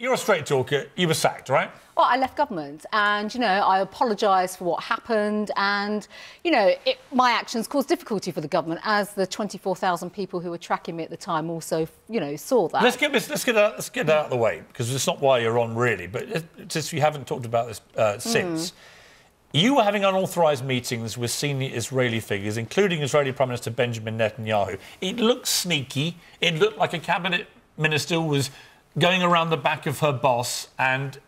You're a straight talker. You were sacked, right? Well, I left government and, you know, I apologised for what happened and, you know, my actions caused difficulty for the government, as the 24,000 people who were tracking me at the time also, you know, saw that. Let's get that out of the way, because it's not why you're on, really, but since we haven't talked about this since. You were having unauthorised meetings with senior Israeli figures, including Israeli Prime Minister Benjamin Netanyahu. It looked sneaky. It looked like a cabinet minister was going around the back of her boss and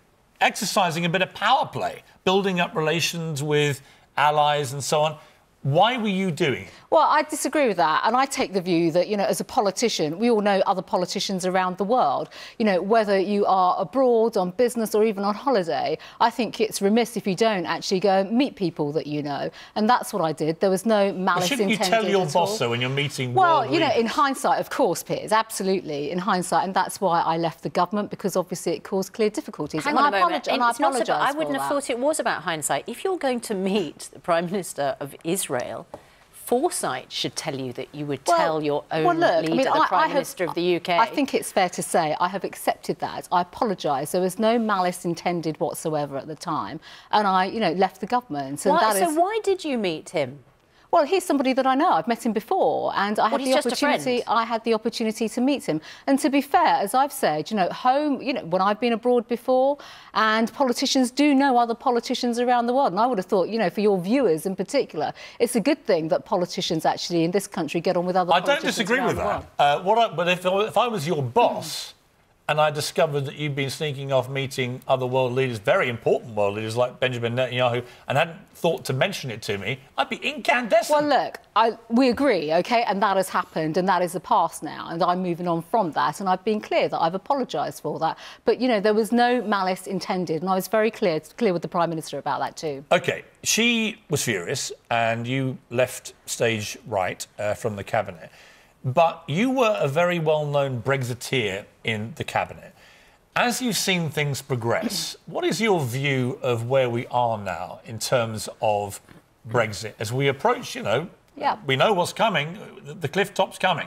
exercising a bit of power play, building up relations with allies and so on. Why were you doing it? Well, I disagree with that, and I take the view that, you know, as a politician, we all know other politicians around the world. You know, whether you are abroad, on business or even on holiday, I think it's remiss if you don't actually go meet people that you know, and that's what I did. There was no malice intended. Shouldn't you tell your boss, though, when you're meeting world leaders? Well, you know, in hindsight, of course, Piers, absolutely, in hindsight, and that's why I left the government, because obviously it caused clear difficulties. Hang on a moment. I wouldn't have thought it was about hindsight. If you're going to meet the Prime Minister of Israel, foresight should tell you that you would tell your own leader, the Prime Minister of the UK. I think it's fair to say I have accepted that. I apologise. There was no malice intended whatsoever at the time, and I, you know, left the government. And why did you meet him? Well, he's somebody that I know. I've met him before, and I had the opportunity to meet him. And to be fair, as I've said, you know, when I've been abroad before, and politicians do know other politicians around the world. And I would have thought, you know, for your viewers in particular, it's a good thing that politicians actually in this country get on with other politicians. I don't disagree with that. But if I was your boss and I discovered that you'd been sneaking off meeting other world leaders, very important world leaders like Benjamin Netanyahu, and hadn't thought to mention it to me, I'd be incandescent. Well, look, we agree, OK, and that has happened, and that is the past now, and I'm moving on from that, and I've been clear that I've apologised for that. But, you know, there was no malice intended, and I was very clear with the Prime Minister about that too. OK, she was furious, and you left stage right from the Cabinet. But you were a very well-known Brexiteer in the Cabinet. As you've seen things progress, what is your view of where we are now in terms of Brexit? As we approach, you know, we know what's coming, the cliff top's coming.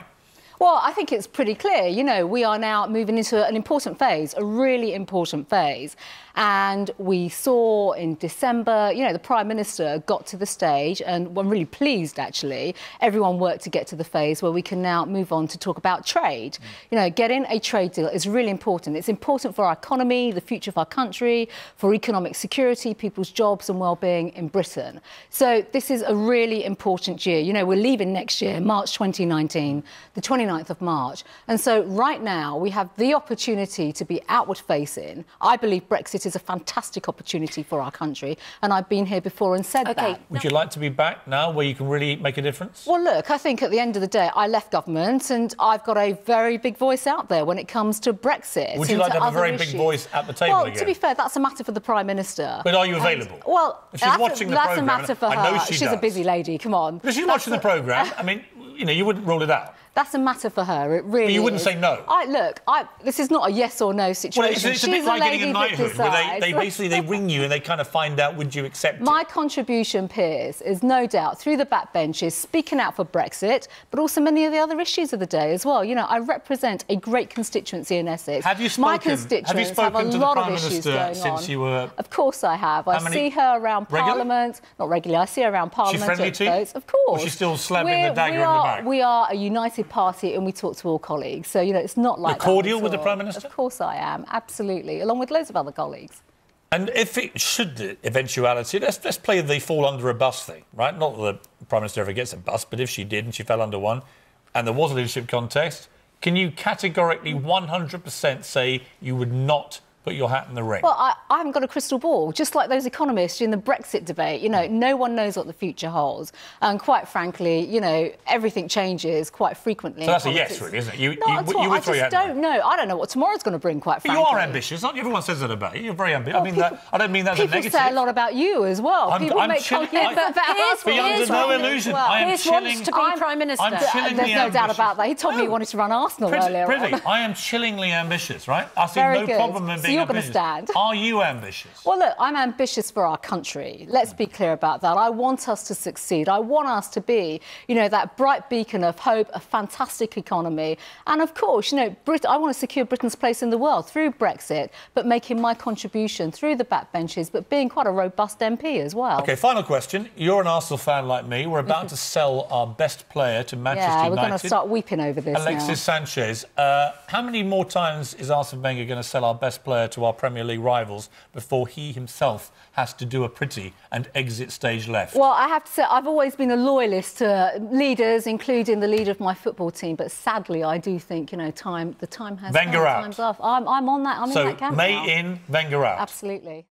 Well, I think it's pretty clear. You know, we are now moving into an important phase, a really important phase. And we saw in December, you know, the Prime Minister got to the stage, and I'm really pleased, actually. Everyone worked to get to the phase where we can now move on to talk about trade. You know, getting a trade deal is really important. It's important for our economy, the future of our country, for economic security, people's jobs and well-being in Britain. So this is a really important year. You know, we're leaving next year, March 2019, the 29th of March. And so right now we have the opportunity to be outward facing. I believe Brexit is a fantastic opportunity for our country, and I've been here before and said that. Would you like to be back now where you can really make a difference? Well, look, I think at the end of the day I left government and I've got a very big voice out there when it comes to Brexit. Would you like to have a very big voice at the table again? Well, to be fair, that's a matter for the Prime Minister. But are you available? Well, if she's watching the programme, that's a matter for her. She's a busy lady, come on. But she's watching the programme, I mean, you know, you wouldn't rule it out. That's a matter for her, it really is. But you wouldn't say no? This is not a yes or no situation. Well, it's a bit like getting a knighthood, where they basically, they ring you and they kind of find out, would you accept it? My contribution, Piers, is no doubt, through the backbenches, speaking out for Brexit, but also many of the other issues of the day as well. You know, I represent a great constituency in Essex. Have you spoken? My constituents have a lot of issues going on. You were... Of course I have. I see her around Parliament. Not regularly, I see her around Parliament. She's friendly to you? Of course. Or she's still slamming the dagger in the back? We are a united party and we talk to all colleagues, so you know it's not like cordial with the Prime Minister. Of course I am, absolutely, along with loads of other colleagues. And if it should, the eventuality, let's play the fall under a bus thing, right? Not that the Prime Minister ever gets a bus, but if she did and she fell under one, and there was a leadership contest, can you categorically 100% say you would not put your hat in the ring? Well, I haven't got a crystal ball, just like those economists in the Brexit debate. You know, no one knows what the future holds. And quite frankly, you know, everything changes quite frequently. So that's a yes, really, isn't it? I just don't know. I don't know what tomorrow's going to bring, quite frankly. But you are ambitious. Not everyone says that about you. You're very ambitious. Well, I don't mean that as a negative. People say a lot about you as well. People make compliments about Piers. Under no illusion, I am chilling. To be Prime Minister. There's no doubt about that. He told me he wanted to run Arsenal earlier. I am chillingly ambitious, right? I see no problem in being you're going to stand. Are you ambitious? Well, look, I'm ambitious for our country. Let's be clear about that. I want us to succeed. I want us to be, you know, that bright beacon of hope, a fantastic economy. And, of course, you know, I want to secure Britain's place in the world through Brexit, but making my contribution through the backbenches, but being quite a robust MP as well. OK, final question. You're an Arsenal fan like me. We're about to sell our best player to Manchester United. Yeah, we're going to start weeping over this Alexis Sanchez. How many more times is Arsène Wenger going to sell our best player to our Premier League rivals before he himself has to do a pretty and exit stage left? Well, I have to say, I've always been a loyalist to leaders, including the leader of my football team, but sadly, I do think, you know, the time has come, time's off. I'm on that camp now. So, May in, Wenger out. Absolutely.